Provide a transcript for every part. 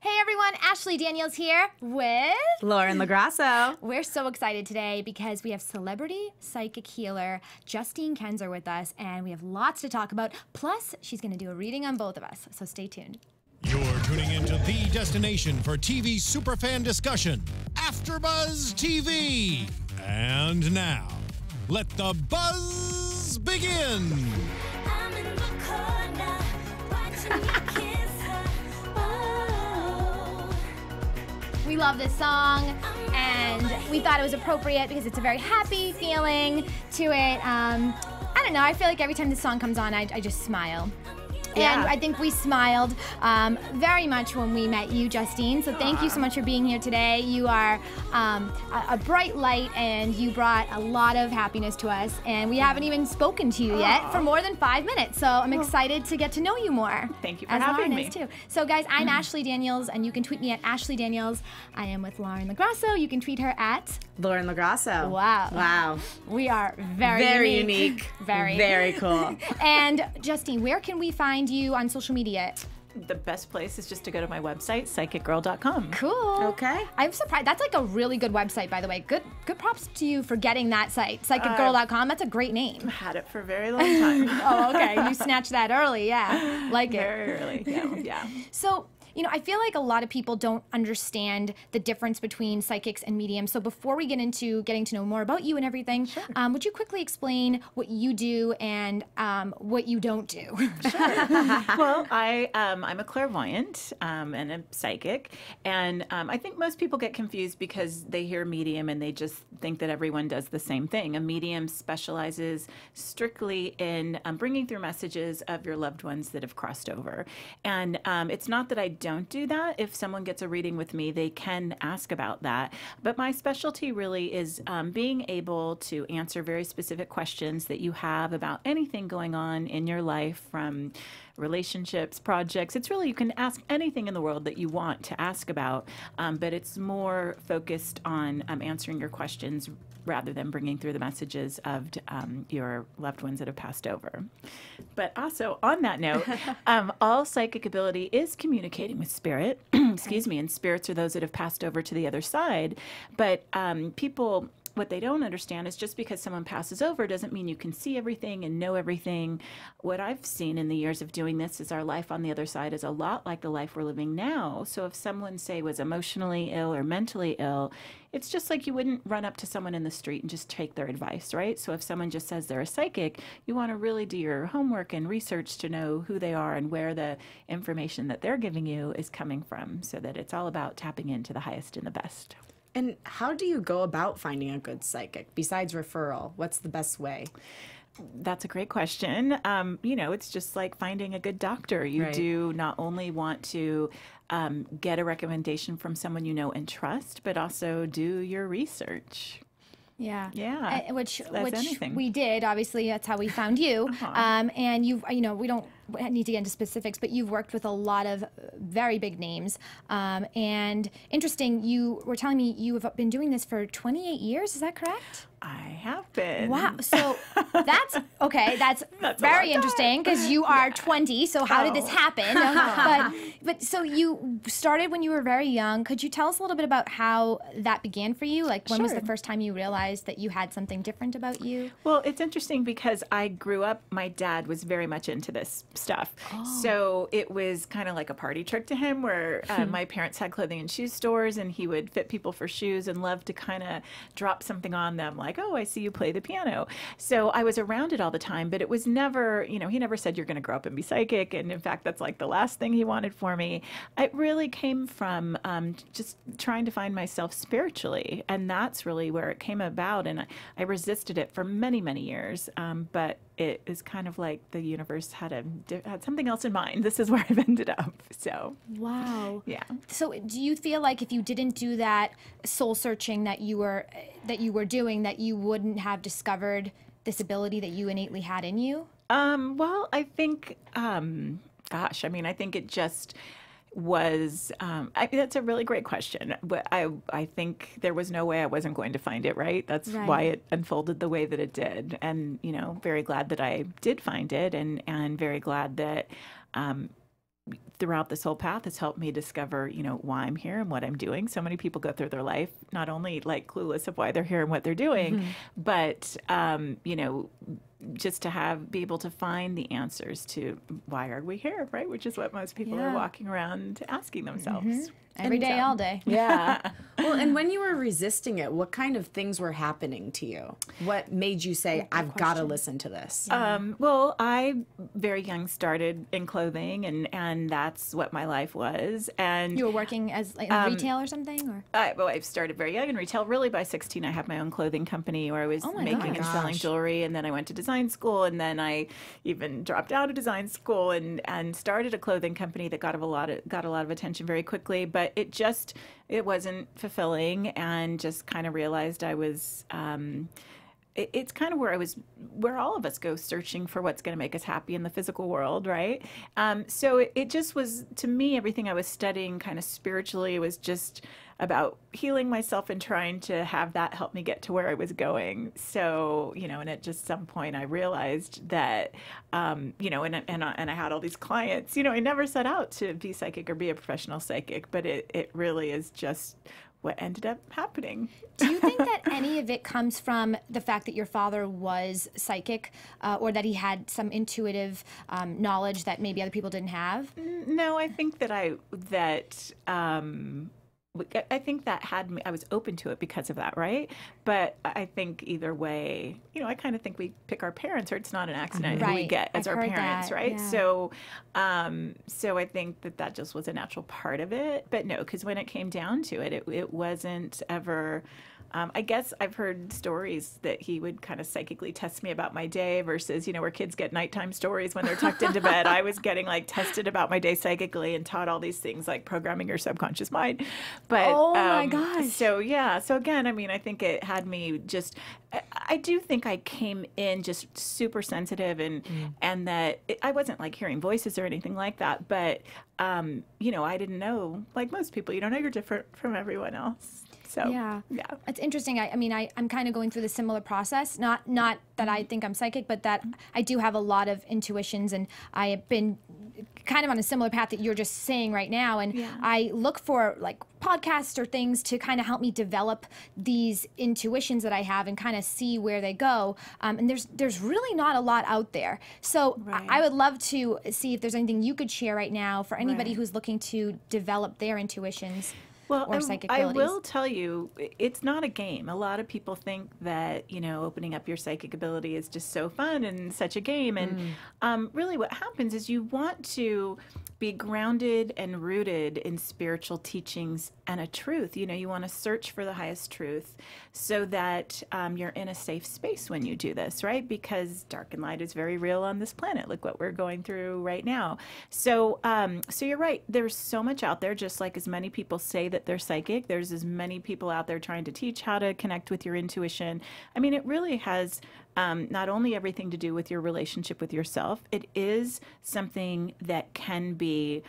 Hey everyone, Ashley Daniels here with Lauren LaGrasso. We're so excited today because we have celebrity psychic healer Jusstine Kenzer with us, and we have lots to talk about. Plus, she's going to do a reading on both of us, so stay tuned. You're tuning into the destination for TV superfan discussion, After Buzz TV. And now, let the buzz begin. I'm in the corner, watching you. We love this song, and we thought it was appropriate because it's a very happy feeling to it. I don't know, I feel like every time this song comes on, I just smile. Yeah. And I think we smiled very much when we met you, Jusstine. So thank you so much for being here today. You are a bright light, and you brought a lot of happiness to us. And we haven't even spoken to you yet for more than 5 minutes. So I'm excited to get to know you more. Thank you for having me. Too. So guys, I'm Ashley Daniels, and you can tweet me at Ashley Daniels. I am with Lauren LaGrasso. You can tweet her at Lauren LaGrasso. Wow. Wow. We are very unique. Very cool. And Jusstine, where can we find you on social media? The best place is just to go to my website, psychicgirl.com. Cool. Okay. I'm surprised. That's like a really good website, by the way. Good props to you for getting that site, psychicgirl.com. That's a great name. I've had it for a very long time. Oh, okay. You snatched that early, yeah. Like it. Very early, yeah. So, you know, I feel like a lot of people don't understand the difference between psychics and mediums. So before we get into getting to know more about you and everything, sure. Would you quickly explain what you do and what you don't do? Sure. Well, I'm a clairvoyant and a psychic. And I think most people get confused because they hear medium and they just think that everyone does the same thing. A medium specializes strictly in bringing through messages of your loved ones that have crossed over. And it's not that I don't do that. If someone gets a reading with me, they can ask about that. But my specialty really is being able to answer very specific questions that you have about anything going on in your life, from relationships, projects. It's really, you can ask anything in the world that you want to ask about, but it's more focused on answering your questions rather than bringing through the messages of your loved ones that have passed over. But also, on that note, all psychic ability is communicating with spirit. Excuse me. And spirits are those that have passed over to the other side. But people, what they don't understand is just because someone passes over doesn't mean you can see everything and know everything. What I've seen in the years of doing this is our life on the other side is a lot like the life we're living now. So if someone, say, was emotionally ill or mentally ill, it's just like you wouldn't run up to someone in the street and just take their advice, right? So if someone just says they're a psychic, you want to really do your homework and research to know who they are and where the information that they're giving you is coming from, so that it's all about tapping into the highest and the best. And how do you go about finding a good psychic besides referral? What's the best way? That's a great question. You know, it's just like finding a good doctor. You right. do not only want to get a recommendation from someone you know and trust, but also do your research. Yeah, yeah, which we did. Obviously, that's how we found you. And you know, we don't need to get into specifics, but you've worked with a lot of very big names. And interesting, you were telling me you have been doing this for 28 years. Is that correct? I have been. Wow. So that's okay. That's very interesting because you are 20. So how did this happen? But so you started when you were very young. Could you tell us a little bit about how that began for you? Like, when was the first time you realized that you had something different about you? Well, it's interesting because I grew up. My dad was very much into this stuff, so it was kind of like a party trick to him, where my parents had clothing and shoe stores, and he would fit people for shoes and loved to kind of drop something on them, like, oh, I see you play the piano. So I was around it all the time, but it was never, you know, he never said you're going to grow up and be psychic. And in fact, that's like the last thing he wanted for me. It really came from just trying to find myself spiritually. And that's really where it came about. And I resisted it for many, many years. But it is kind of like the universe had something else in mind. This is where I've ended up. So wow. Yeah. So do you feel like if you didn't do that soul searching that you were doing, that you wouldn't have discovered this ability that you innately had in you? Well, I think, gosh, I mean, I think it just was, that's a really great question. But I think there was no way I wasn't going to find it, right? That's right. Why it unfolded the way that it did. And, you know, very glad that I did find it, and very glad that throughout this whole path has helped me discover, you know, why I'm here and what I'm doing. So many people go through their life not only like clueless of why they're here and what they're doing, mm-hmm. but, you know, just to be able to find the answers to why are we here, right? Which is what most people yeah. are walking around asking themselves. Mm-hmm. Every day, all day. Yeah. Well, and when you were resisting it, what kind of things were happening to you? What made you say, I've got to listen to this? Well, I, very young, started in clothing, and that's what my life was. And you were working as like, retail or something? Or? Well, I started very young in retail. Really, by 16, I had my own clothing company where I was making and selling jewelry, and then I went to design school, and then I even dropped out of design school and started a clothing company that got a lot of attention very quickly, but it wasn't fulfilling, and just kind of realized I was it's kind of where all of us go searching for what's going to make us happy in the physical world, right? So it just was, to me, everything I was studying kind of spiritually was just about healing myself and trying to have that help me get to where I was going. So, you know, and at just some point I realized that, you know, and I had all these clients, you know, I never set out to be psychic or be a professional psychic, but it really is just what ended up happening. Do you think that any of it comes from the fact that your father was psychic, or that he had some intuitive knowledge that maybe other people didn't have? No, I think that I think that had me, I was open to it because of that, right? But I think either way, you know, I kind of think we pick our parents, or it's not an accident who we get as our parents, right? Yeah. So, so I think that just was a natural part of it. But no, because when it came down to it, it wasn't ever. I guess I've heard stories that he would kind of psychically test me about my day versus, you know, where kids get nighttime stories when they're tucked into bed. I was getting like tested about my day psychically and taught all these things like programming your subconscious mind. But, oh my gosh. So yeah. So again, I mean, I think it had me just, I do think I came in just super sensitive and that I wasn't like hearing voices or anything like that. But, you know, I didn't know, like most people, you don't know you're different from everyone else. So, yeah, it's interesting. I mean, I'm kind of going through the similar process. Not that I think I'm psychic, but that I do have a lot of intuitions, and I have been kind of on a similar path that you're just saying right now. And I look for like podcasts or things to kind of help me develop these intuitions that I have and kind of see where they go. And there's really not a lot out there. So I would love to see if there's anything you could share right now for anybody who's looking to develop their intuitions. Well, I will tell you, it's not a game. A lot of people think that, you know, opening up your psychic ability is just so fun and such a game. And really what happens is you want to be grounded and rooted in spiritual teachings and a truth. You know, you want to search for the highest truth so that you're in a safe space when you do this, right? Because dark and light is very real on this planet. Look what we're going through right now. So, so you're right. There's so much out there, just like as many people say that they're psychic. There's as many people out there trying to teach how to connect with your intuition. I mean, it really has not only everything to do with your relationship with yourself, it is something that can be,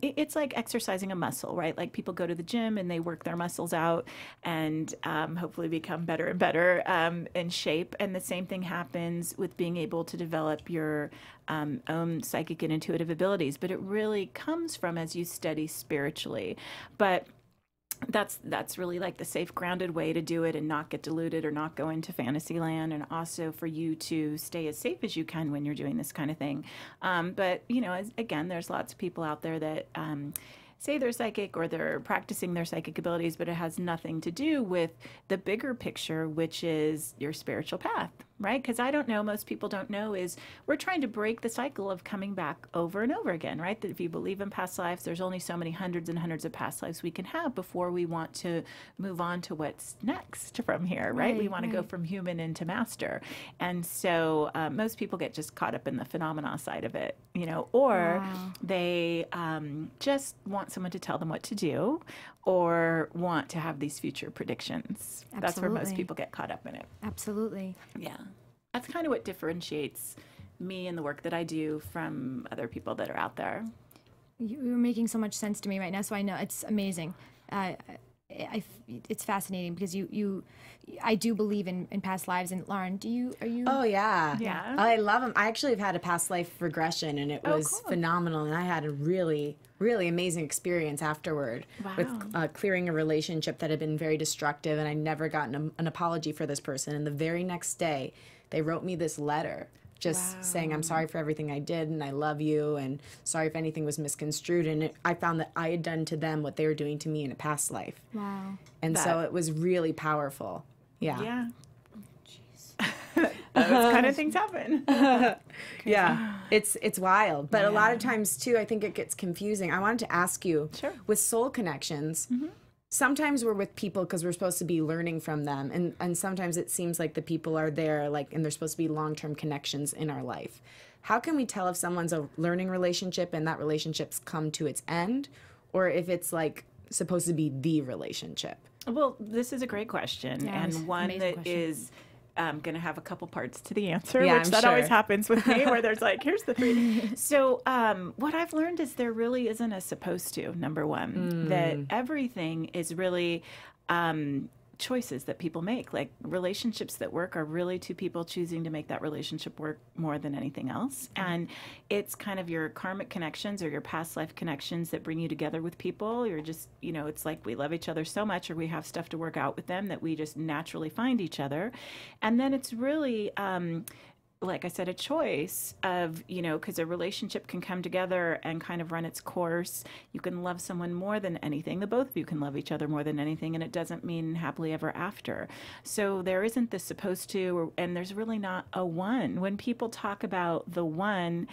it's like exercising a muscle, right? Like people go to the gym and they work their muscles out and hopefully become better and better in shape. And the same thing happens with being able to develop your own psychic and intuitive abilities. But it really comes from as you study spiritually. But that's really like the safe, grounded way to do it and not get deluded or not go into fantasy land, and also for you to stay as safe as you can when you're doing this kind of thing. But, you know, again, there's lots of people out there that say they're psychic or they're practicing their psychic abilities, but it has nothing to do with the bigger picture, which is your spiritual path, right? Because I don't know, most people don't know, is we're trying to break the cycle of coming back over and over again, right? That if you believe in past lives, there's only so many hundreds and hundreds of past lives we can have before we want to move on to what's next from here, right? We want to go from human into master. And so most people get just caught up in the phenomena side of it, you know, or they just want someone to tell them what to do or want to have these future predictions. Absolutely. That's where most people get caught up in it. Absolutely. Yeah. That's kind of what differentiates me and the work that I do from other people that are out there. You're making so much sense to me right now, so I know it's amazing. it's fascinating because I do believe in past lives. And Lauren, are you? Oh yeah, yeah. I love them. I actually have had a past life regression, and it was phenomenal. And I had a really, really amazing experience afterward with clearing a relationship that had been very destructive, and I never got an apology for this person. And the very next day, they wrote me this letter. Just saying, I'm sorry for everything I did, and I love you, and sorry if anything was misconstrued. And I found that I had done to them what they were doing to me in a past life. Wow. And so it was really powerful. Yeah. Yeah. Jeez. Those kind of things happen. Yeah. It's wild. But a lot of times, too, I think it gets confusing. I wanted to ask you, with soul connections, sometimes we're with people because we're supposed to be learning from them, and sometimes it seems like the people are there, like, and they're supposed to be long-term connections in our life. How can we tell if someone's a learning relationship and that relationship's come to its end, or if it's like supposed to be the relationship? Well, this is a great question, and one that is going to have a couple parts to the answer, which that always happens with me, where there's like, here's the three. So what I've learned is there really isn't a supposed to, number one, that everything is really choices that people make. Like, relationships that work are really two people choosing to make that relationship work more than anything else. And it's kind of your karmic connections or your past life connections that bring you together with people. You're just, you know, it's like we love each other so much, or we have stuff to work out with them, that we just naturally find each other. And then it's really, like I said, a choice of, you know, because a relationship can come together and kind of run its course. You can love someone more than anything. The both of you can love each other more than anything, and it doesn't mean happily ever after. So there isn't this supposed to, or, and there's really not a one. When people talk about the one,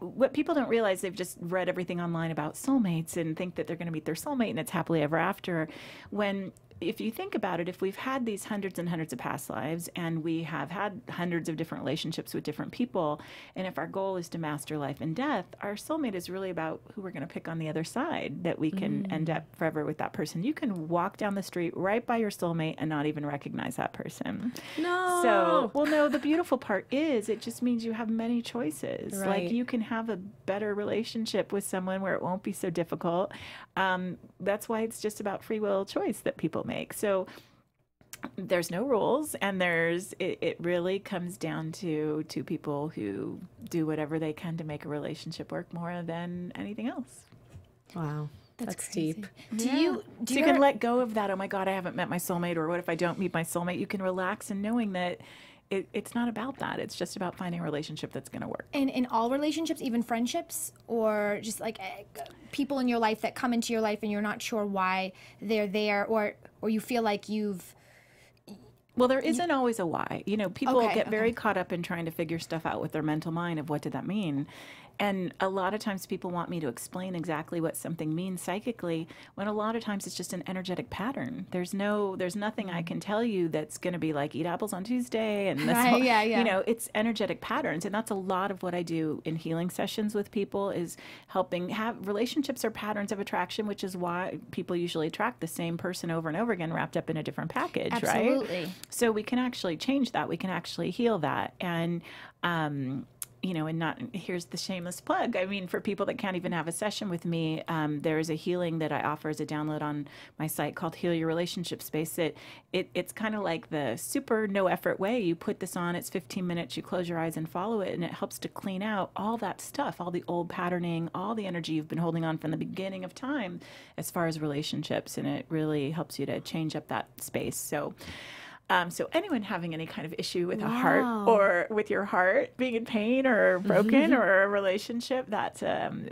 what people don't realize, they've just read everything online about soulmates and think that they're going to meet their soulmate and it's happily ever after. When if you think about it, if we've had these hundreds and hundreds of past lives, and we have had hundreds of different relationships with different people, and if our goal is to master life and death, our soulmate is really about who we're going to pick on the other side, that we can end up forever with that person. You can walk down the street right by your soulmate and not even recognize that person. No. So, well, no, the beautiful part is it just means you have many choices. Right. Like, you can have a better relationship with someone where it won't be so difficult. That's why it's just about free will choice that people make. So there's no rules, and it really comes down to two people who do whatever they can to make a relationship work more than anything else. Wow. That's deep. Do you can let go of that, oh my God, I haven't met my soulmate, or what if I don't meet my soulmate? You can relax in knowing that it's not about that. It's just about finding a relationship that's going to work. And in all relationships, even friendships, or just like people in your life that come into your life and you're not sure why they're there, or you feel like you've... Well, there isn't always a why. You know, people get very caught up in trying to figure stuff out with their mental mind of what did that mean. And a lot of times people want me to explain exactly what something means psychically, when a lot of times it's just an energetic pattern. There's nothing I can tell you that's going to be like, eat apples on Tuesday and this whole, you know, it's energetic patterns. And that's a lot of what I do in healing sessions with people, is helping have relationships are patterns of attraction, which is why people usually attract the same person over and over again, wrapped up in a different package, right? Absolutely. So we can actually change that. We can actually heal that. And, you know, and not, here's the shameless plug. I mean, for people that can't even have a session with me, there is a healing that I offer as a download on my site called Heal Your Relationship Space. It's kind of like the super no effort way. You put this on, it's 15 minutes, you close your eyes and follow it, and it helps to clean out all that stuff, all the old patterning, all the energy you've been holding on from the beginning of time as far as relationships, and it really helps you to change up that space. So anyone having any kind of issue with a heart, or with your heart being in pain or broken or a relationship, that's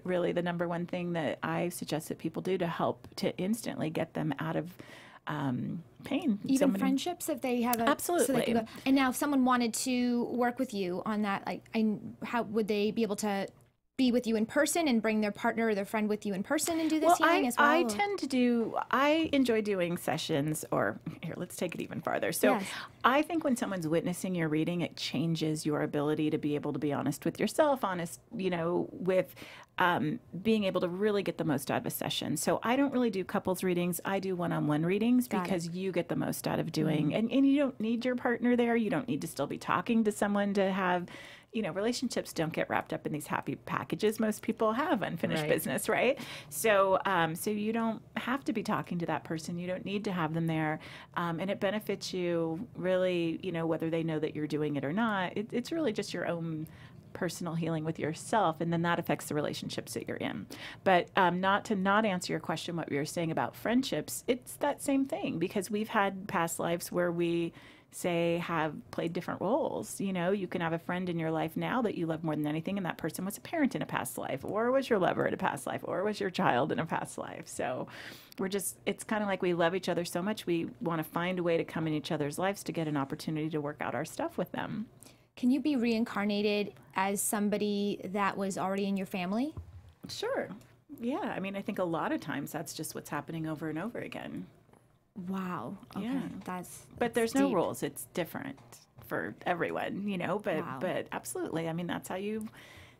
really the number one thing that I suggest that people do to help to instantly get them out of pain. Even friendships, if they have a... Absolutely. So they can go, and now if someone wanted to work with you on that, like, how would they be able to be with you in person and bring their partner or their friend with you in person and do this healing as well? I enjoy doing sessions, or here, let's take it even farther. So I think when someone's witnessing your reading, it changes your ability to be able to be honest with yourself, honest, you know, with being able to really get the most out of a session. So I don't really do couples readings. I do one-on-one readings because you get the most out of doing, and you don't need your partner there. You don't need to still be talking to someone to have you know, relationships don't get wrapped up in these happy packages. Most people have unfinished business, right? So, so you don't have to be talking to that person. You don't need to have them there. And it benefits you really, you know, whether they know that you're doing it or not. It's really just your own personal healing with yourself, and then that affects the relationships that you're in. But not to answer your question, what we were saying about friendships, it's that same thing, because we've had past lives where we say have played different roles. You know, you can have a friend in your life now that you love more than anything, and that person was a parent in a past life, or was your lover in a past life, or was your child in a past life. So we're just, it's kind of like we love each other so much, we want to find a way to come in each other's lives to get an opportunity to work out our stuff with them. Can you be reincarnated as somebody that was already in your family? Sure. Yeah. I mean, I think a lot of times that's just what's happening over and over again. Wow. Okay. Yeah. That's but there's no rules. It's different for everyone, you know, but absolutely. I mean, that's how you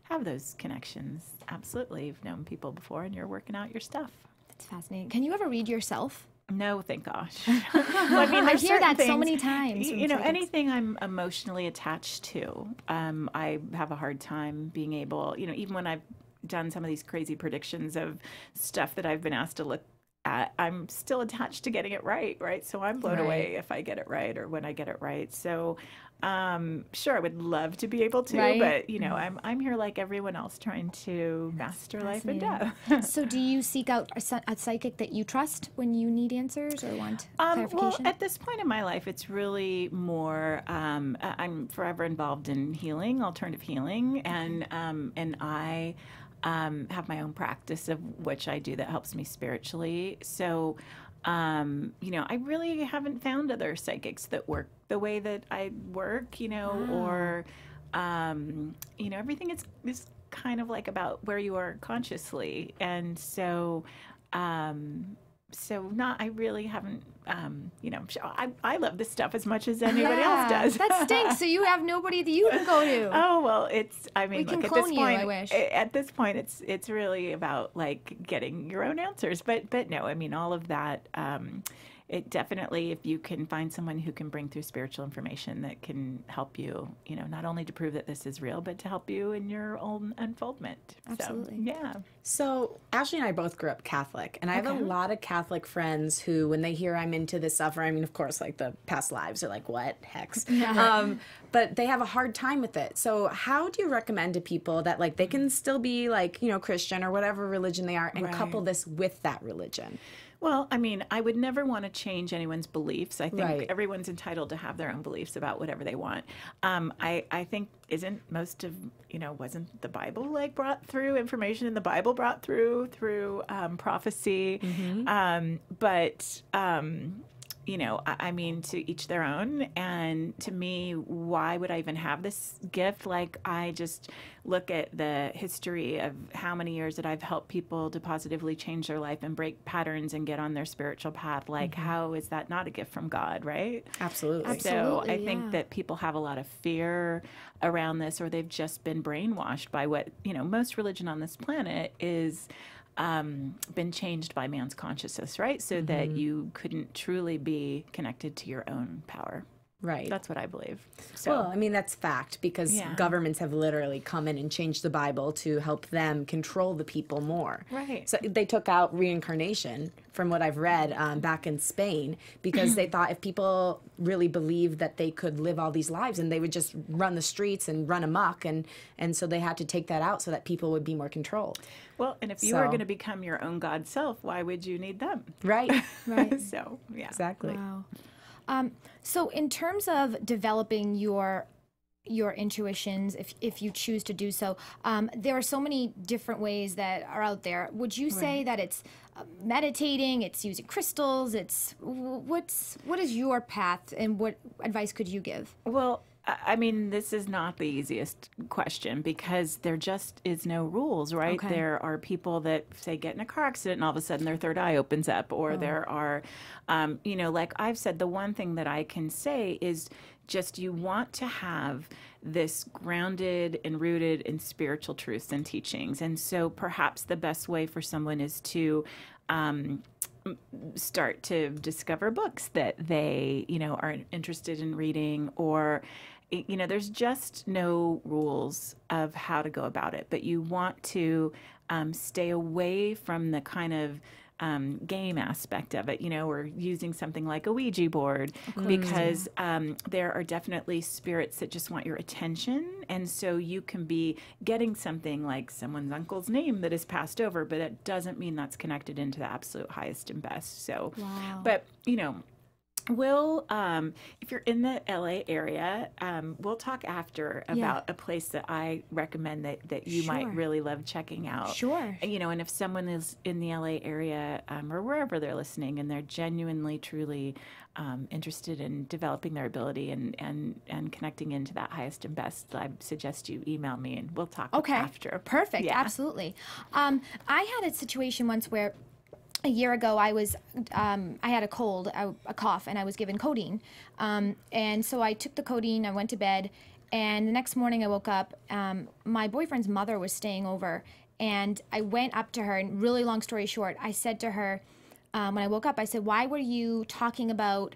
have those connections. Absolutely. You've known people before and you're working out your stuff. That's fascinating. Can you ever read yourself? No, thank gosh. Well, I mean, I hear that things, so many times. You know, anything I'm emotionally attached to, I have a hard time being able, you know, even when I've done some of these crazy predictions of stuff that I've been asked to look at, I'm still attached to getting it right, So I'm blown away if I get it right or when I get it right. So, sure, I would love to be able to, but, you know, I'm here like everyone else trying to master life and death. So do you seek out a psychic that you trust when you need answers or want clarification? Well, at this point in my life, it's really more, I'm forever involved in healing, alternative healing, and I... have my own practice of which I do that helps me spiritually. So, you know, I really haven't found other psychics that work the way that I work, you know, or, you know, everything is kind of like about where you are consciously. And so, I really haven't, you know, I love this stuff as much as anybody else does. That stinks. So you have nobody that you can go to. Oh, well, it's, I mean, look, at this point, it's really about like getting your own answers, but no, I mean, all of that, it definitely, if you can find someone who can bring through spiritual information that can help you, you know, not only to prove that this is real, but to help you in your own unfoldment. Absolutely. So, yeah. So Ashley and I both grew up Catholic, and I have a lot of Catholic friends who, when they hear I'm into this stuff, or I mean, of course, like the past lives are like, what? Hex. But they have a hard time with it. So how do you recommend to people that like they can still be like, you know, Christian or whatever religion they are and couple this with that religion? Well, I mean, I would never want to change anyone's beliefs. I think everyone's entitled to have their own beliefs about whatever they want. I think isn't most of, you know, wasn't the Bible like brought through information in the Bible brought through prophecy? You know, I mean, to each their own. And to me, why would I even have this gift? Like, I just look at the history of how many years that I've helped people to positively change their life and break patterns and get on their spiritual path. Like, how is that not a gift from God, right? Absolutely. So I think that people have a lot of fear around this, or they've just been brainwashed by what, you know, most religion on this planet is... been changed by man's consciousness, right? So that you couldn't truly be connected to your own power. Right. That's what I believe. So, well, I mean, that's fact, because governments have literally come in and changed the Bible to help them control the people more. Right. So they took out reincarnation, from what I've read, back in Spain, because they thought if people really believed that they could live all these lives, and they would just run the streets and run amok, and so they had to take that out so that people would be more controlled. Well, and if you were going to become your own God self, why would you need them? Right. So, yeah. Exactly. Wow. So in terms of developing your intuitions, if you choose to do so, there are so many different ways that are out there. Would you say that it's meditating, it's using crystals, it's what is your path, and what advice could you give? Well, I mean, this is not the easiest question, because there just is no rules, right? Okay. There are people that, say, get in a car accident and all of a sudden their third eye opens up, or there are, you know, like I've said, the one thing that I can say is just you want to have this grounded and rooted in spiritual truths and teachings. And so perhaps the best way for someone is to... start to discover books that they, you know, are interested in reading, or you know, there's just no rules of how to go about it, but you want to stay away from the kind of game aspect of it, you know, or using something like a Ouija board, because there are definitely spirits that just want your attention. And so you can be getting something like someone's uncle's name that is passed over, but it doesn't mean that's connected into the absolute highest and best. So, wow. But, you know, we'll, if you're in the LA area, we'll talk after about a place that I recommend that you might really love checking out. Sure. You know, and if someone is in the LA area or wherever they're listening and they're genuinely, truly interested in developing their ability and connecting into that highest and best, I suggest you email me and we'll talk after. Perfect. Yeah. Absolutely. I had a situation once where a year ago, I was, I had a cold, a cough, and I was given codeine. And so I took the codeine, I went to bed, and the next morning I woke up, my boyfriend's mother was staying over, and I went up to her, and really long story short, I said to her, when I woke up, I said, why were you talking about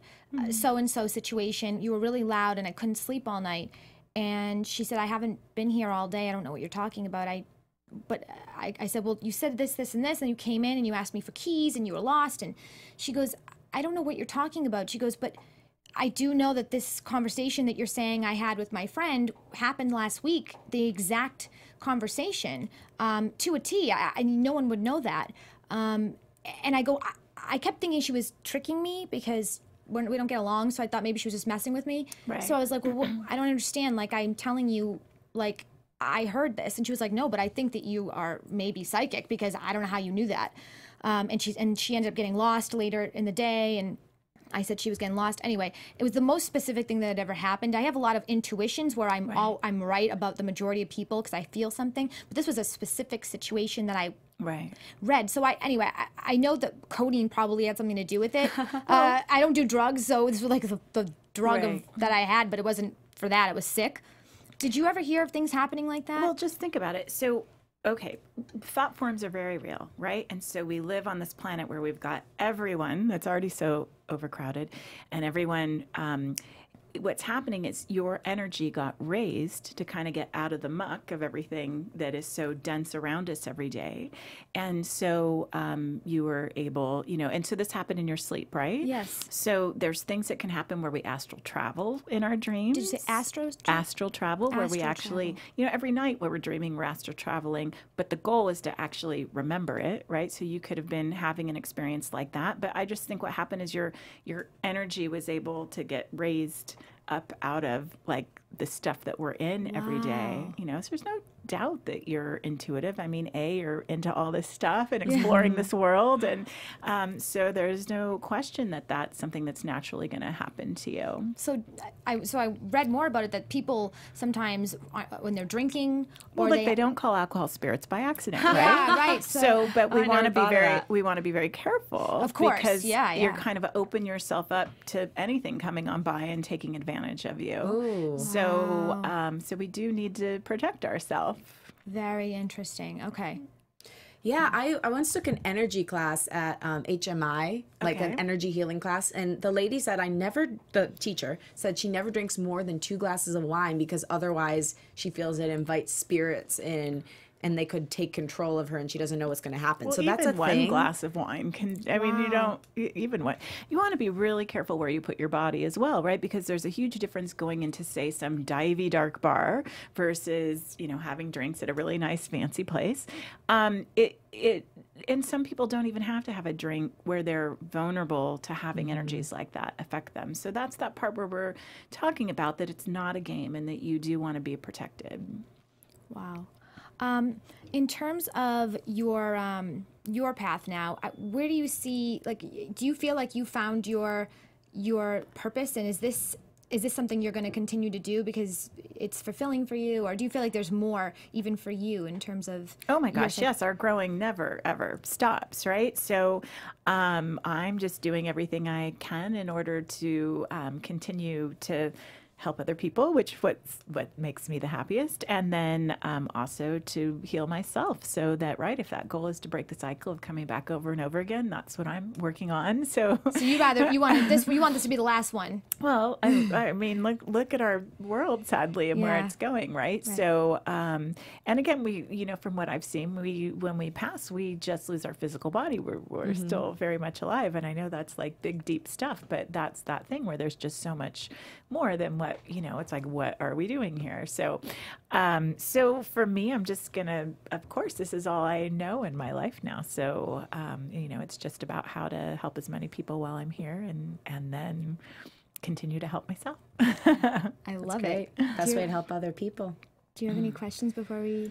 so-and-so situation? You were really loud, and I couldn't sleep all night. And she said, I haven't been here all day, I don't know what you're talking about. But I said, well, you said this, this, and this, and you came in and you asked me for keys and you were lost. And she goes, I don't know what you're talking about. She goes, but I do know that this conversation that you're saying I had with my friend happened last week, the exact conversation, to a T. And no one would know that. And I go, I kept thinking she was tricking me because we don't get along, so I thought maybe she was just messing with me. Right. So I was like, well, I don't understand. Like, I'm telling you, like, I heard this. And she was like, no, but I think that you are maybe psychic because I don't know how you knew that. And she ended up getting lost later in the day. And I said she was getting lost. Anyway, it was the most specific thing that had ever happened. I have a lot of intuitions where I'm right about the majority of people because I feel something. But this was a specific situation that I read. So I know that codeine probably had something to do with it. I don't do drugs, so this was like the drug that I had, but it wasn't for that. It was sick. Did you ever hear of things happening like that? Well, just think about it. So, okay, thought forms are very real, right? And so we live on this planet where we've got everyone that's already so overcrowded, and everyone, what's happening is your energy got raised to kind of get out of the muck of everything that is so dense around us every day. And so you were able, you know, and so this happened in your sleep, right? Yes. So there's things that can happen where we astral travel in our dreams. Did you say astral travel? Astral, where we actually, you know, every night where we're dreaming, we're astral traveling, but the goal is to actually remember it, right? So you could have been having an experience like that. But I just think what happened is your energy was able to get raised up out of like the stuff that we're in every day, you know. So there's no doubt that you're intuitive. I mean, you're into all this stuff and exploring this world, and so there's no question that that's something that's naturally going to happen to you. So I read more about it, that people sometimes when they're drinking, or well, like they don't call alcohol spirits by accident, right? So but we want to be very careful, of course, because you're kind of open yourself up to anything coming on by and taking advantage of you. So so we do need to protect ourselves. Very interesting. Okay. Yeah, I once took an energy class at HMI, like an energy healing class, and the lady said the teacher said she never drinks more than 2 glasses of wine because otherwise she feels it invites spirits in and they could take control of her and she doesn't know what's going to happen. Well, so that's a thing. Even 1 glass of wine can, I mean, you don't, even one. You want to be really careful where you put your body as well, right? Because there's a huge difference going into, say, some divey dark bar versus, you know, having drinks at a really nice fancy place. And some people don't even have to have a drink where they're vulnerable to having energies like that affect them. So that's that part where we're talking about that it's not a game and that you do want to be protected. Wow. In terms of your path now, where do you see, like, do you feel like you found your purpose, and is this something you're going to continue to do because it's fulfilling for you, or do you feel like there's more even for you in terms of? Oh my gosh, yes, our growing never ever stops, right? So I'm just doing everything I can in order to continue to help other people, which what makes me the happiest, and then also to heal myself, so that if that goal is to break the cycle of coming back over and over again, that's what I'm working on. So you want this to be the last one. Well, I mean, look at our world, sadly, and where it's going, right? So and again, from what I've seen, when we pass, we just lose our physical body. We're mm-hmm. still very much alive, and I know that's like big deep stuff, but that's that thing where there's just so much more than what it's like, what are we doing here? So so for me, I'm just gonna, of course, this is all I know in my life now, so it's just about how to help as many people while I'm here, and then continue to help myself. I love it. Best way to help other people. Do you have any questions before we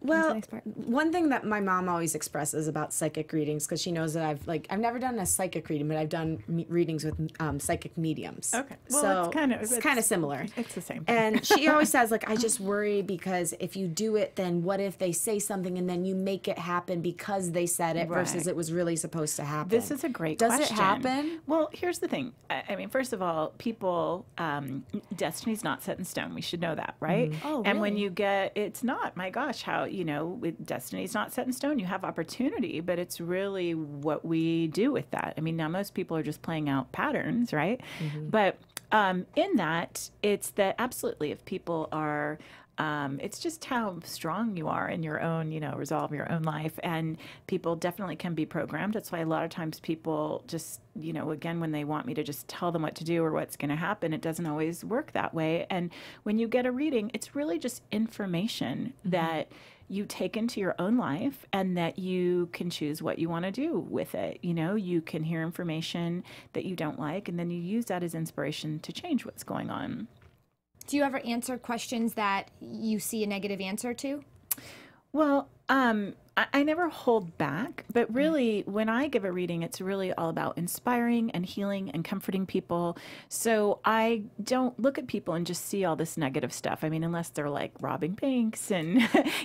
well, one thing that my mom always expresses about psychic readings, because she knows that I've never done a psychic reading, but I've done readings with psychic mediums. Okay, well, so it's kind of similar. It's the same thing. And she always says, I just worry because if you do it, then what if they say something and then you make it happen because they said it versus it was really supposed to happen? This is a great question. Does it happen? Well, here's the thing. I mean, first of all, people, destiny's not set in stone. We should know that, right? Mm-hmm. Oh, really? And when you get, it's not, my gosh, how, with destiny is not set in stone. You have opportunity, but it's really what we do with that. I mean, now most people are just playing out patterns, right? Mm-hmm. But in that, it's that absolutely, if people are, it's just how strong you are in your own, resolve, your own life. And people definitely can be programmed. That's why a lot of times people just, again, when they want me to just tell them what to do or what's going to happen, it doesn't always work that way. And when you get a reading, it's really just information mm-hmm. that you take into your own life, and that you can choose what you want to do with it. You can hear information that you don't like, and then you use that as inspiration to change what's going on. Do you ever answer questions that you see a negative answer to? Well, I never hold back, but really when I give a reading, it's really all about inspiring and healing and comforting people. So I don't look at people and just see all this negative stuff. I mean, unless they're like robbing banks and,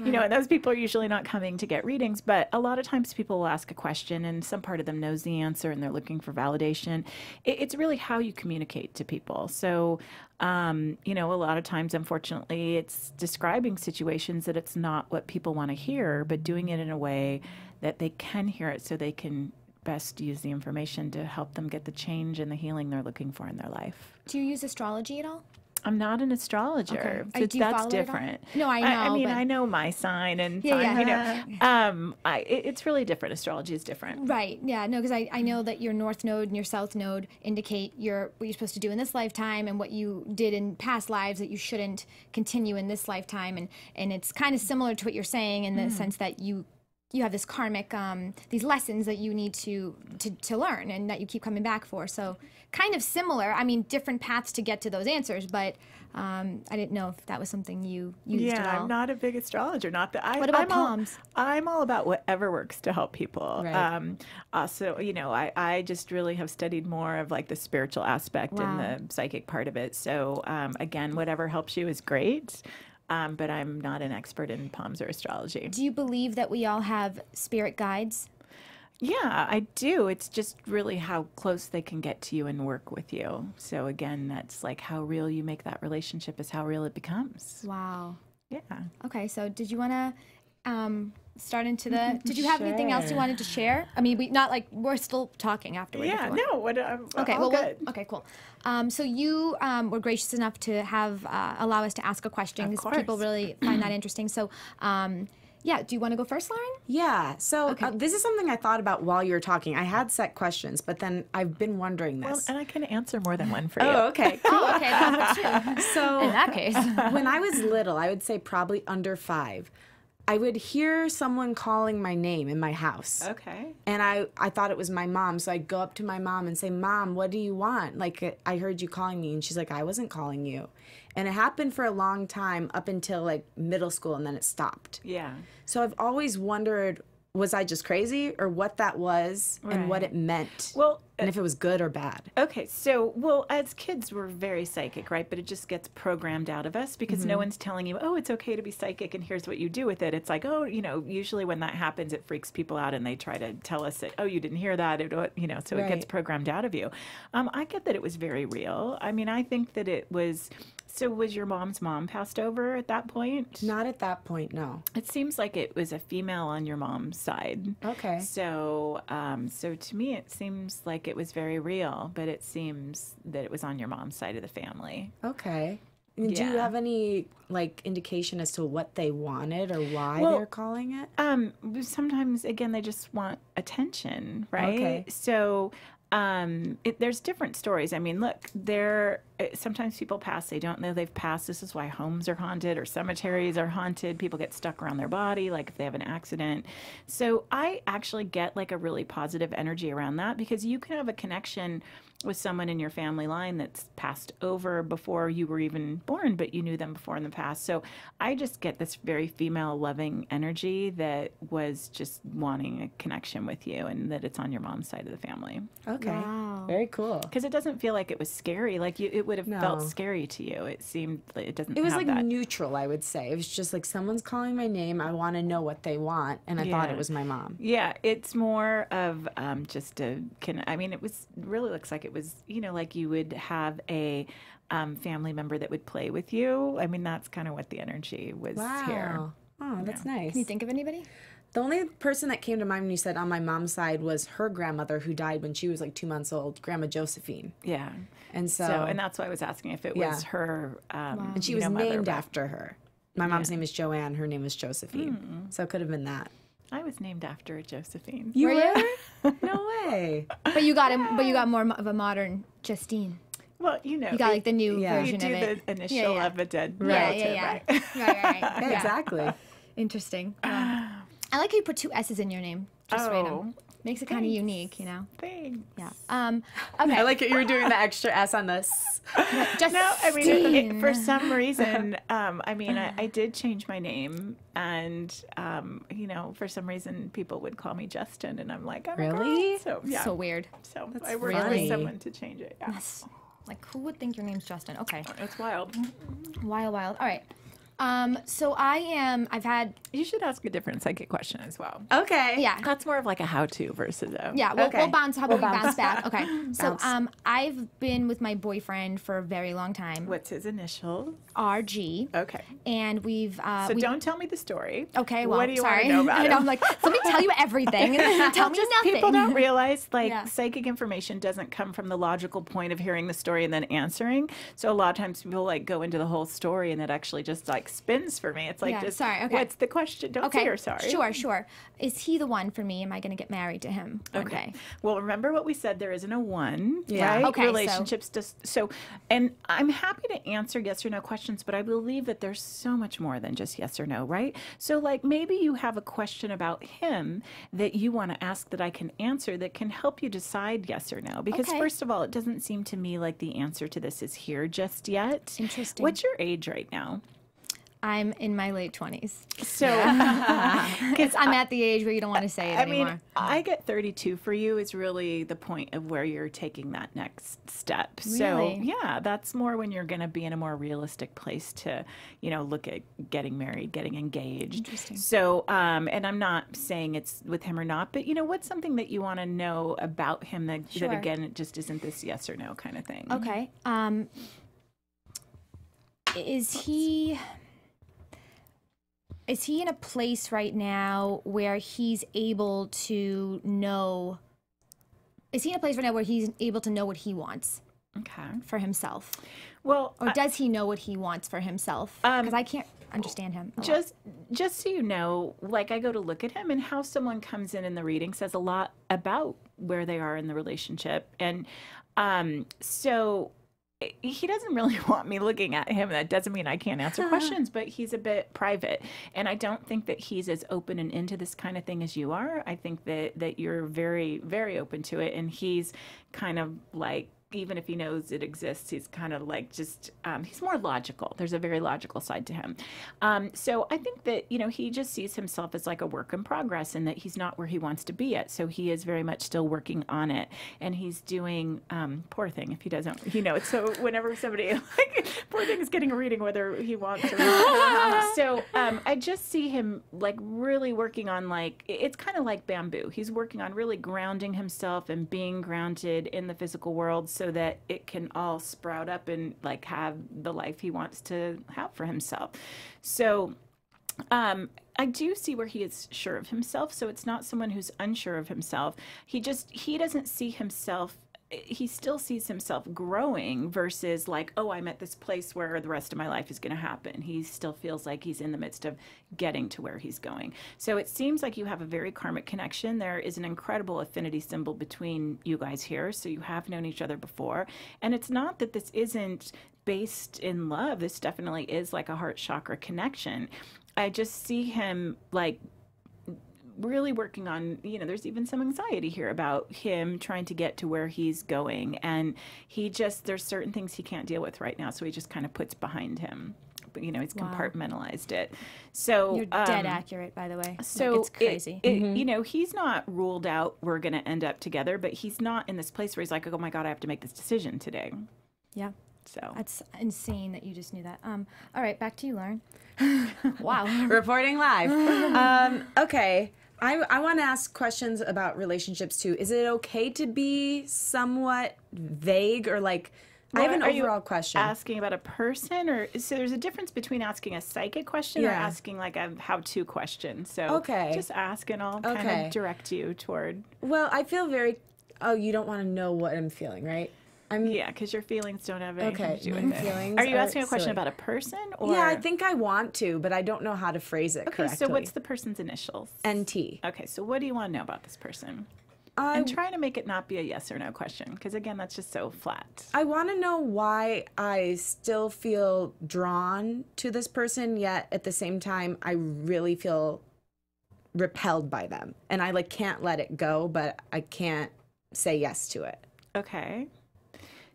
and those people are usually not coming to get readings. But a lot of times people will ask a question and some part of them knows the answer and they're looking for validation. It's really how you communicate to people. So, a lot of times, unfortunately, it's describing situations that it's not what people want to hear, but doing it in a way that they can hear it so they can best use the information to help them get the change and the healing they're looking for in their life. Do you use astrology at all? I'm not an astrologer. Okay. So that's different. No, I know. I mean, I know my sign and it's really different. Astrology is different. Right. Yeah. No, because I know that your north node and your south node indicate what you're supposed to do in this lifetime and what you did in past lives that you shouldn't continue in this lifetime. And it's kind of similar to what you're saying in the sense that you have this karmic, these lessons that you need to learn and that you keep coming back for. So kind of similar, I mean, different paths to get to those answers, but I didn't know if that was something you used at all. Yeah, I'm not a big astrologer. Not that I, what about palms? I'm all about whatever works to help people. Right. Also, I just really have studied more of the spiritual aspect and the psychic part of it. So again, whatever helps you is great. But I'm not an expert in palms or astrology. Do you believe that we all have spirit guides? Yeah, I do. It's just really how close they can get to you and work with you. So again, that's how real you make that relationship is how real it becomes. Wow. Yeah. Okay, so did you want to start into the, did you have anything else you wanted to share? I mean, we're still talking afterwards. Yeah, no. Okay, well, good. Okay, cool. So you were gracious enough to allow us to ask a question because people really find that interesting. So, yeah, do you want to go first, Lauren? Yeah, so this is something I thought about while you were talking. I had set questions, but then I've been wondering this. Well, and I can answer more than one for you. Oh, okay. Cool. Oh, okay, that's true. So, in that case. When I was little, I would say probably under 5, I would hear someone calling my name in my house. Okay. And I thought it was my mom, so I'd go up to my mom and say, Mom, what do you want? I heard you calling me. And she's like, I wasn't calling you. And it happened for a long time up until middle school, and then it stopped. Yeah. So I've always wondered, was I just crazy or what that was and what it meant? Well, And if it was good or bad. Okay, so, well, as kids, we're very psychic, right? But it just gets programmed out of us because no one's telling you, oh, it's okay to be psychic and here's what you do with it. It's like, oh, you know, usually when that happens, it freaks people out and they try to tell us that, oh, you didn't hear that, you know, so it gets programmed out of you. I get that it was very real. I mean, I think that it was... So was your mom's mom passed over at that point? Not at that point, no. It seems like it was a female on your mom's side. Okay. So so to me it seems like it was very real, but it seems that it was on your mom's side of the family. Okay. Yeah. Do you have any, like, indication as to what they wanted or why they're calling it? Sometimes, again, they just want attention, right? Okay. So... there's different stories. I mean, look, sometimes people pass. They don't know they've passed. This is why homes are haunted or cemeteries are haunted. People get stuck around their body, like if they have an accident. So I actually get like a really positive energy around that because you can have a connection with someone in your family line that's passed over before you were even born, but you knew them before in the past. So I just get this very female loving energy that was just wanting a connection with you and that it's on your mom's side of the family. Okay. Wow. Very cool. Because it doesn't feel like it was scary. Like you, it would have felt scary to you. It seemed like it doesn't. It was have like that. Neutral, I would say. It was just like someone's calling my name. I want to know what they want, and I thought it was my mom. Yeah, it's more of just a. I mean, it was really looks like it was. You know, like you would have a family member that would play with you. I mean, that's kind of what the energy was here. Oh, that's nice. Can you think of anybody? The only person that came to mind when you said on my mom's side was her grandmother who died when she was like 2 months old, Grandma Josephine. Yeah. And so... and that's why I was asking if it was her... and she was named after her. My mom's name is Joanne. Her name is Josephine. Mm. So it could have been that. I was named after Josephine. You were? No way. But you got but you got more of a modern Justine. Well, you know, you got like the new version of it. You do the initial of a dead relative, right? Yeah, exactly. Interesting. I like how you put two S's in your name. Just random. Makes it kind of unique, you know? Thanks. Yeah. Okay. I like it. You were doing the extra S on this. Just no, I mean, for some reason, I mean, I did change my name. And, you know, for some reason, people would call me Justin. And I'm like, oh, really? So, so weird. So that's I worked with someone to change it. Yeah. Yes. Like, who would think your name's Justin? Okay. That's wild. Wild, wild. All right. So I've had... You should ask a different psychic question as well. Okay. Yeah. That's more of like a how-to versus a... Yeah, we'll bounce, how about we bounce back? Okay. So I've been with my boyfriend for a very long time. What's his initial? RG. Okay. And we've... so don't tell me the story. Okay, well, what do you want to know about it? I'm like, let me tell you everything. Tell me nothing. People don't realize, like, psychic information doesn't come from the logical point of hearing the story and then answering. So a lot of times people, like, go into the whole story and it actually just, like, spins for me. It's like just what's the question? Don't say you're sorry. Sure, sure. Is he the one for me? Am I going to get married to him one day? Well, remember what we said. There isn't a one. Yeah. Right? Okay. Relationships just so. And I'm happy to answer yes or no questions, but I believe that there's so much more than just yes or no, right? So like maybe you have a question about him that you want to ask that I can answer that can help you decide yes or no. Because first of all, it doesn't seem to me like the answer to this is here just yet. Interesting. What's your age right now? I'm in my late 20s. So, because I'm at the age where you don't want to say it anymore. I mean, I get 32 for you is really the point of where you're taking that next step. Really? So, yeah, that's more when you're going to be in a more realistic place to, you know, look at getting married, getting engaged. Interesting. So, and I'm not saying it's with him or not, but, you know, what's something that you want to know about him that, that, again, it just isn't this yes or no kind of thing? Okay. Is he in a place right now where he's able to know... Is he in a place right now where he's able to know what he wants for himself? Well, or does he know what he wants for himself? Because I can't understand him. Just so you know, like I go to look at him and how someone comes in the reading says a lot about where they are in the relationship. And so... He doesn't really want me looking at him. That doesn't mean I can't answer questions, but he's a bit private. And I don't think that he's as open and into this kind of thing as you are. I think that you're very, very open to it. And he's kind of like, even if he knows it exists, he's kind of like just, he's more logical. There's a very logical side to him. So I think that, you know, he just sees himself as like a work in progress and that he's not where he wants to be at. So he is very much still working on it. And he's doing, poor thing, if he doesn't, you know, it's so whenever somebody, like, poor thing is getting a reading whether he wants or not. So I just see him like really working on, like, it's kind of like bamboo. He's working on really grounding himself and being grounded in the physical world so that it can all sprout up and like have the life he wants to have for himself. So I do see where he is sure of himself. So it's not someone who's unsure of himself. He just, he doesn't see himself, he still sees himself growing versus like, oh, I'm at this place where the rest of my life is going to happen. He still feels like he's in the midst of getting to where he's going. So it seems like you have a very karmic connection. There is an incredible affinity symbol between you guys here. So you have known each other before. And it's not that this isn't based in love. This definitely is like a heart chakra connection. I just see him like really working on, you know, there's even some anxiety here about him trying to get to where he's going. And he just, there's certain things he can't deal with right now. So he just kind of puts behind him. But, you know, he's compartmentalized it. So you're dead accurate, by the way. So like, it's crazy. You know, he's not ruled out we're going to end up together, but he's not in this place where he's like, oh my God, I have to make this decision today. Yeah. So that's insane that you just knew that. All right, back to you, Lauren. Wow. Reporting live. Okay. I want to ask questions about relationships too. Is it okay to be somewhat vague or like, well, I have an overall question. Asking about a person, or so there's a difference between asking a psychic question or asking like a how-to question. So just ask and I'll kind of direct you toward. Well, I feel very, you don't want to know what I'm feeling, right? Yeah, because your feelings don't have anything to do with it. Are you asking a question about a person? Or? Yeah, I think I want to, but I don't know how to phrase it correctly. So what's the person's initials? NT. Okay, so what do you want to know about this person? And try to make it not be a yes or no question, because again, that's just so flat. I want to know why I still feel drawn to this person, yet at the same time, I really feel repelled by them. And I like can't let it go, but I can't say yes to it. Okay.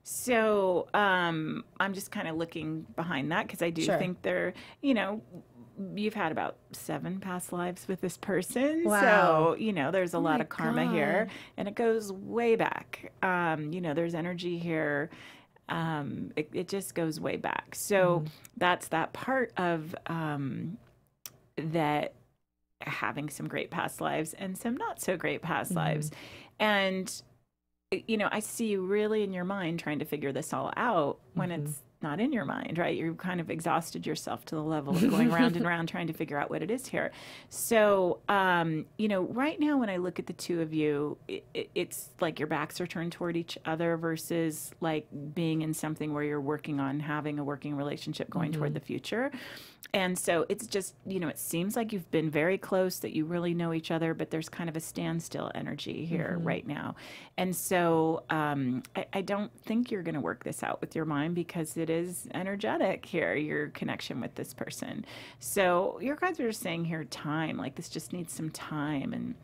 So I'm just kind of looking behind that because I do think they're, you know, you've had about 7 past lives with this person. Wow. So, you know, there's a lot of karma here and it goes way back. You know, there's energy here. It just goes way back. So that's that part of that having some great past lives and some not so great past lives. And you know, I see you really in your mind trying to figure this all out when it's not in your mind, right? You've kind of exhausted yourself to the level of going round and round trying to figure out what it is here. So, you know, right now when I look at the two of you, it's like your backs are turned toward each other versus like being in something where you're working on having a working relationship going toward the future. And so it's just, you know, it seems like you've been very close, that you really know each other, but there's kind of a standstill energy here right now. And so I don't think you're going to work this out with your mind because it is energetic here, your connection with this person. So your guys are just saying here time, like this just needs some time.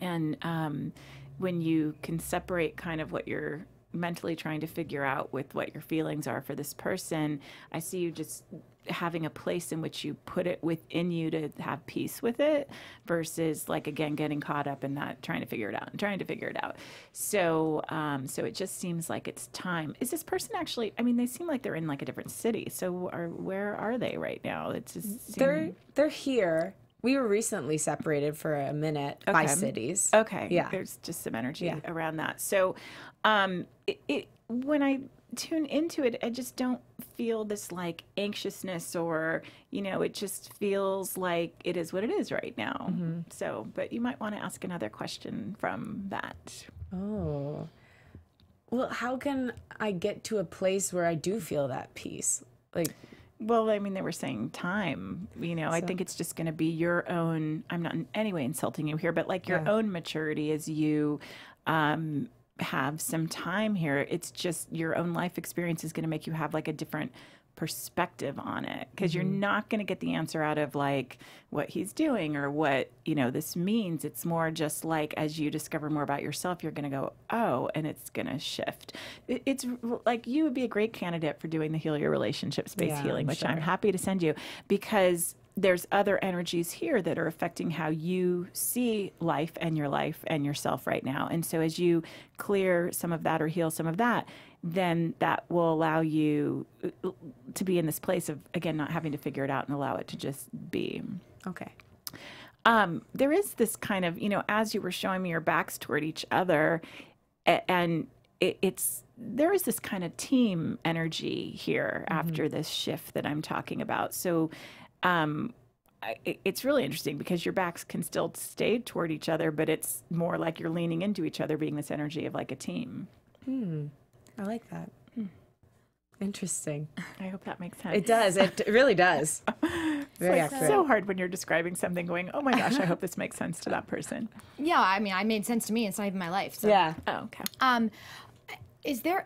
And when you can separate kind of what you're mentally trying to figure out with what your feelings are for this person, I see you just having a place in which you put it within you to have peace with it versus like, again, getting caught up in that, trying to figure it out and trying to figure it out. So, so it just seems like it's time. Is this person actually, I mean, they seem like they're in like a different city. So where are they right now? It's just they're here. We were recently separated for a minute by cities. Okay. Yeah. There's just some energy around that. So, when I tune into it, I just don't feel this like anxiousness or, you know, it just feels like it is what it is right now. So, but you might want to ask another question from that. Oh, well, how can I get to a place where I do feel that peace? Like, well, I mean, they were saying time, you know, so I think it's just going to be your own, I'm not in any way insulting you here, but like your own maturity as you, have some time here. It's just your own life experience is going to make you have like a different perspective on it, because you're not going to get the answer out of like what he's doing or what, you know, this means. It's more just like as you discover more about yourself, you're going to go, oh, and it's going to shift. It's like you would be a great candidate for doing the Heal Your Relationship Space healing, which I'm happy to send you, because there's other energies here that are affecting how you see life and yourself right now. And so as you clear some of that or heal some of that, then that will allow you to be in this place of, again, not having to figure it out and allow it to just be. Okay. There is this kind of, you know, as you were showing me your backs toward each other, and there is this kind of team energy here after this shift that I'm talking about. So it's really interesting because your backs can still stay toward each other, but it's more like you're leaning into each other, being this energy of like a team. I like that. Interesting. I hope that makes sense. It does. It really does. It's so hard when you're describing something going, oh my gosh, I hope this makes sense to that person. Yeah, I mean, it made sense to me. It's not even my life. So. Yeah. Oh, okay. Is there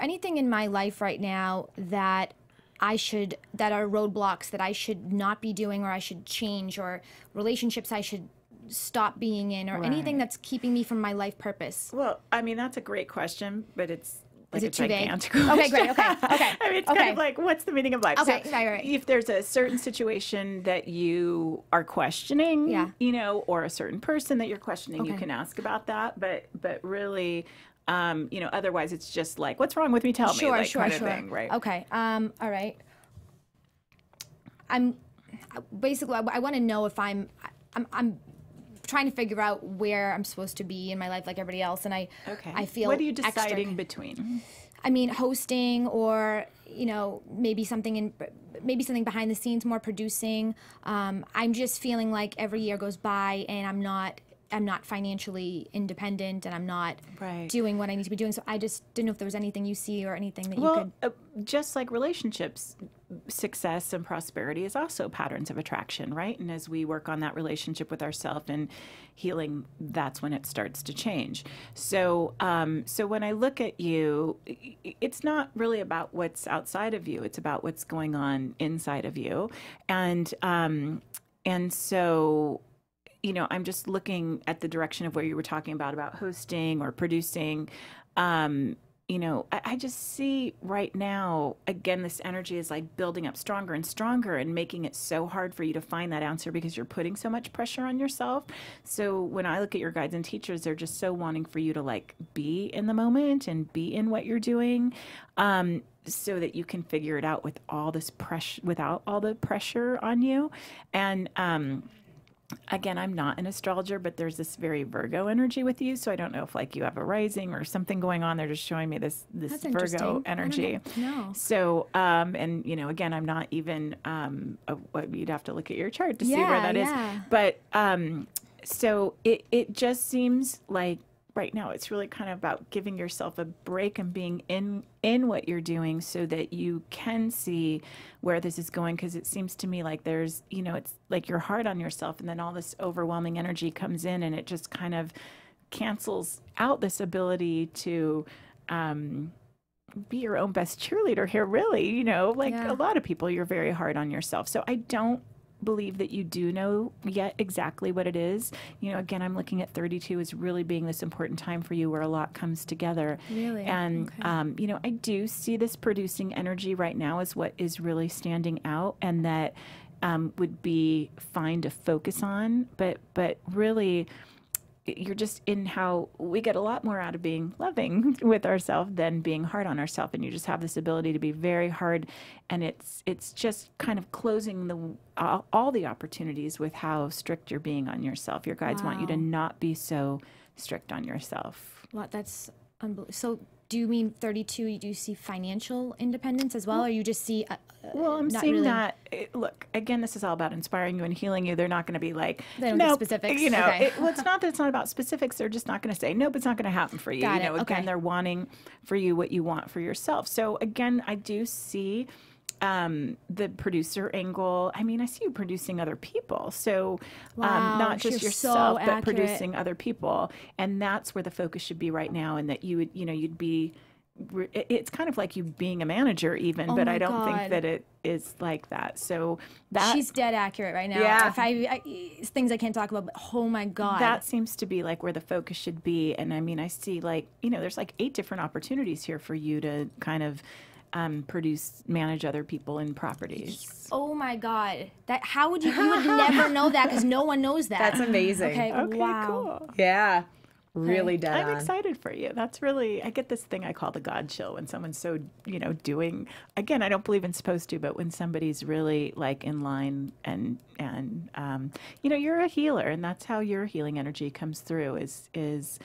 anything in my life right now that that are roadblocks that I should not be doing, or I should change, or relationships I should stop being in, or anything that's keeping me from my life purpose? Well, I mean, that's a great question, but it's like a gigantic question. Okay, great, okay, okay. I mean, it's kind of like, what's the meaning of life? Okay, so if there's a certain situation that you are questioning, you know, or a certain person that you're questioning, you can ask about that, but really, you know, otherwise it's just like, what's wrong with me? Tell me, like, kind of thing, right? Okay. All right. I want to know if I'm trying to figure out where I'm supposed to be in my life, like everybody else, and I feel. What are you deciding between? I mean, hosting, or you know, maybe something behind the scenes, more producing. I'm just feeling like every year goes by and I'm not financially independent, and I'm not doing what I need to be doing. So I just didn't know if there was anything you see or anything that you could... just like relationships, success and prosperity is also patterns of attraction, right? And as we work on that relationship with ourselves and healing, that's when it starts to change. So, so when I look at you, it's not really about what's outside of you. It's about what's going on inside of you. And so... you know, I'm just looking at the direction of where you were talking about hosting or producing. You know, I just see right now, again, this energy is like building up stronger and stronger and making it so hard for you to find that answer because you're putting so much pressure on yourself. So when I look at your guides and teachers, they're just so wanting for you to like be in the moment and be in what you're doing, so that you can figure it out with all this pressure, without all the pressure on you. And, again, I'm not an astrologer, but there's this very Virgo energy with you. So I don't know if like you have a rising or something going on. They're just showing me this Virgo energy. No. So, and you know, again, I'm not even, you'd have to look at your chart to see where that is. But, so it just seems like right now it's really kind of about giving yourself a break and being in what you're doing so that you can see where this is going, because it seems to me like there's, you know, it's like you're hard on yourself and then all this overwhelming energy comes in and it just kind of cancels out this ability to be your own best cheerleader here, really, you know, like a lot of people, you're very hard on yourself. So I don't believe that you do know yet exactly what it is. You know, again, I'm looking at 32 as really being this important time for you where a lot comes together. Really? And, you know, I do see this producing energy right now as what is really standing out, and that would be fine to focus on, but really... you're just in how we get a lot more out of being loving with ourselves than being hard on ourselves, and you just have this ability to be very hard, and it's just kind of closing all the opportunities with how strict you're being on yourself. Your guides want you to not be so strict on yourself. Well, that's unbelievable. So do you mean 32, do you see financial independence as well, or you just see... well, I'm seeing really... that, look, again, this is all about inspiring you and healing you. They're not going to be like, no, nope, specifics. You know, well, it's not that it's not about specifics. They're just not going to say, nope, it's not going to happen for you. You know, again, they're wanting for you what you want for yourself. So again, I do see... the producer angle. I mean, I see you producing other people. So not just yourself, so but producing other people. And that's where the focus should be right now. And that you would, you know, you'd be it's kind of like you being a manager even, but I don't think that it is like that. So that she's dead accurate right now. Yeah. If I things I can't talk about, but oh my God. That seems to be like where the focus should be. And I mean, I see like, you know, there's like 8 different opportunities here for you to kind of manage other people and properties. Oh my God. That, how would you would never know that because no one knows that. That's amazing. Okay, wow. Cool. Yeah. Really dead on. I'm excited for you. That's really, I get this thing I call the God chill when someone's so, you know, doing, again, I don't believe in supposed to, but when somebody's really like in line and you know, you're a healer and that's how your healing energy comes through is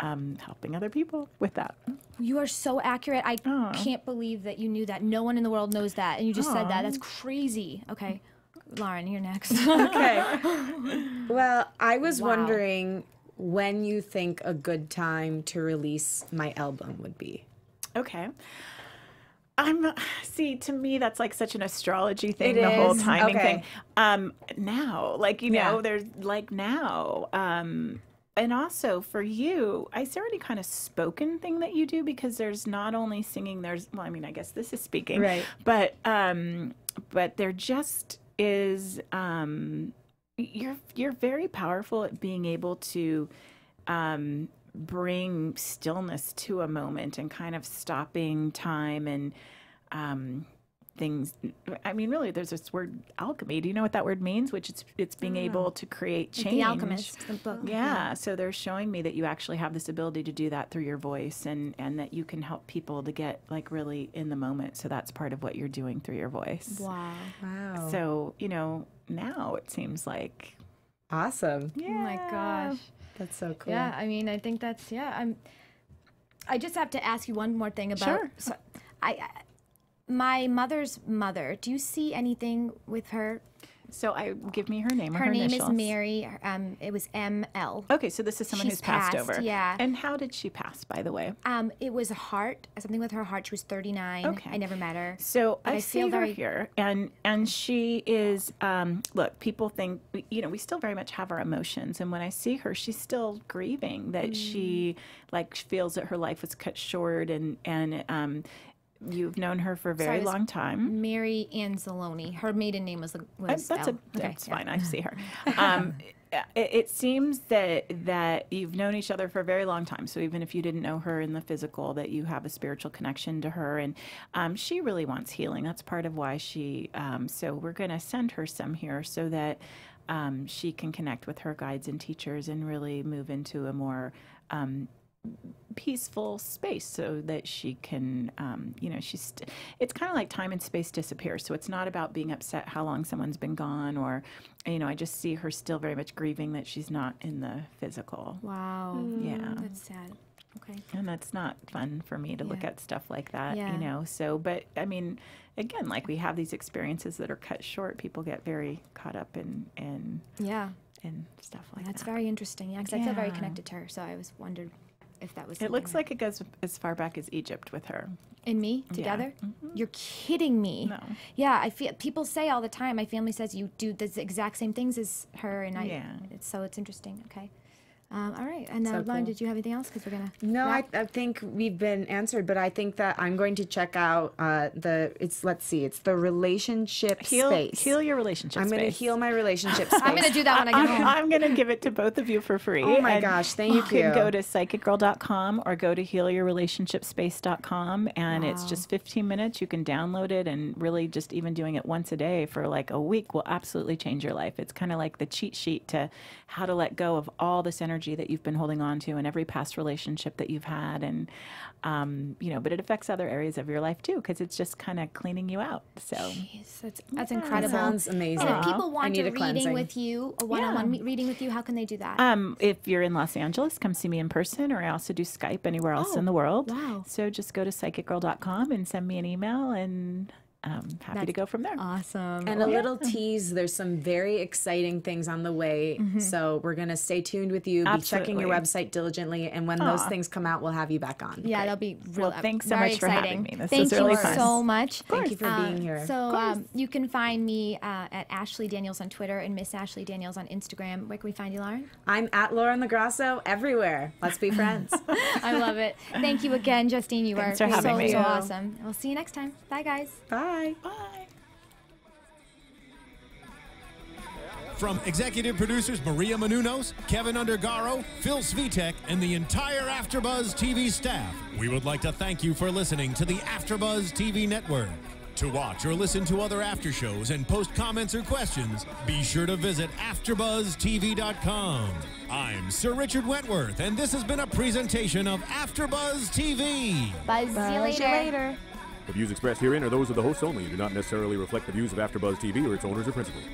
helping other people with that. You are so accurate. I can't believe that you knew that. No one in the world knows that. And you just said that. That's crazy. Okay. Lauren, you're next. Okay. Well, I was wondering when you think a good time to release my album would be. Okay. See, to me, that's like such an astrology thing, the whole timing thing. Now, like, you know, there's like now. And also for you, is there any kind of spoken thing that you do? Because there's not only singing, there's, well, I mean, I guess this is speaking. Right. But there just is, you're very powerful at being able to bring stillness to a moment and kind of stopping time and things. I mean, really, there's this word alchemy. Do you know what that word means? Which it's being able to create change. The Alchemist, the book. Yeah. So they're showing me that you actually have this ability to do that through your voice, and that you can help people to get like really in the moment. So that's part of what you're doing through your voice. Wow. Wow. So you know. Now it seems like awesome. Yeah. Oh my gosh, that's so cool. Yeah, I mean, I think that's I just have to ask you one more thing about. Sure. So, my mother's mother. Do you see anything with her? So give me her name. Her, name is Mary. It was M.L. Okay, so this is someone who's passed over. Yeah. And how did she pass, by the way? It was a heart, something with her heart. She was 39. Okay. I never met her. So I see her here, and she is. Look, people think, you know, we still very much have our emotions, and when I see her, she's still grieving that she like feels that her life was cut short, and you've known her for a very long time. Mary Anseloni. Her maiden name was That's fine. I see her. It seems that you've known each other for a very long time. So even if you didn't know her in the physical, that you have a spiritual connection to her, and she really wants healing. That's part of why she. So we're going to send her some here so that she can connect with her guides and teachers and really move into a more peaceful space so that she can, you know, it's kind of like time and space disappear. So it's not about being upset how long someone's been gone or, you know, I just see her still very much grieving that she's not in the physical. Wow. Yeah. That's sad. Okay. And that's not fun for me to look at stuff like that, you know. So, but I mean, again, like we have these experiences that are cut short. People get very caught up in stuff like that. That's very interesting. Yeah. Because I feel very connected to her. So I was wondered if that was something. It looks like it goes as far back as Egypt with her. And me together? Yeah. Mm-hmm. You're kidding me. No. Yeah, I feel people say all the time, my family says you do the exact same things as her and I so it's interesting. Okay. All right. And now, so Lauren, did you have anything else? Because we're gonna I think we've been answered, but I think that I'm going to check out let's see, it's the relationship space. Heal your relationship. I'm going to heal my relationship space. I'm going to do that when I get home. I'm going to give it to both of you for free. Oh my gosh! Thank you. You can go to psychicgirl.com or go to healyourrelationshipspace.com, and it's just 15 minutes. You can download it, and really, just even doing it once a day for like a week will absolutely change your life. It's kind of like the cheat sheet to how to let go of all this energy that you've been holding on to in every past relationship that you've had, and you know, but it affects other areas of your life too, because it's just kind of cleaning you out. So jeez, that's incredible. That sounds amazing. And if people want a reading with you, a one-on-one reading with you, how can they do that? If you're in Los Angeles, come see me in person, or I also do Skype anywhere else in the world. Wow. So just go to psychicgirl.com and send me an email, and happy to go from there. Awesome. And a little tease, there's some very exciting things on the way. So we're going to stay tuned with you, be checking your website diligently, and when those things come out, we'll have you back on. Yeah, that'll be real. Well, thanks so much for having me. This was really fun. Thank you so much. Thank you for being here. So you can find me at Ashley Daniels on Twitter and Miss Ashley Daniels on Instagram. Where can we find you, Lauren? I'm at Lauren LaGrasso everywhere. Let's be friends. I love it. Thank you again, Justine. You are so awesome. We'll see you next time. Bye, guys. Bye. Bye. From executive producers Maria Menounos, Kevin Undergaro, Phil Svitek, and the entire AfterBuzz TV staff, we would like to thank you for listening to the AfterBuzz TV network. To watch or listen to other after shows and post comments or questions, be sure to visit AfterBuzzTV.com. I'm Sir Richard Wentworth, and this has been a presentation of AfterBuzz TV. Buzz you later. The views expressed herein are those of the hosts only and do not necessarily reflect the views of AfterBuzz TV or its owners or principals.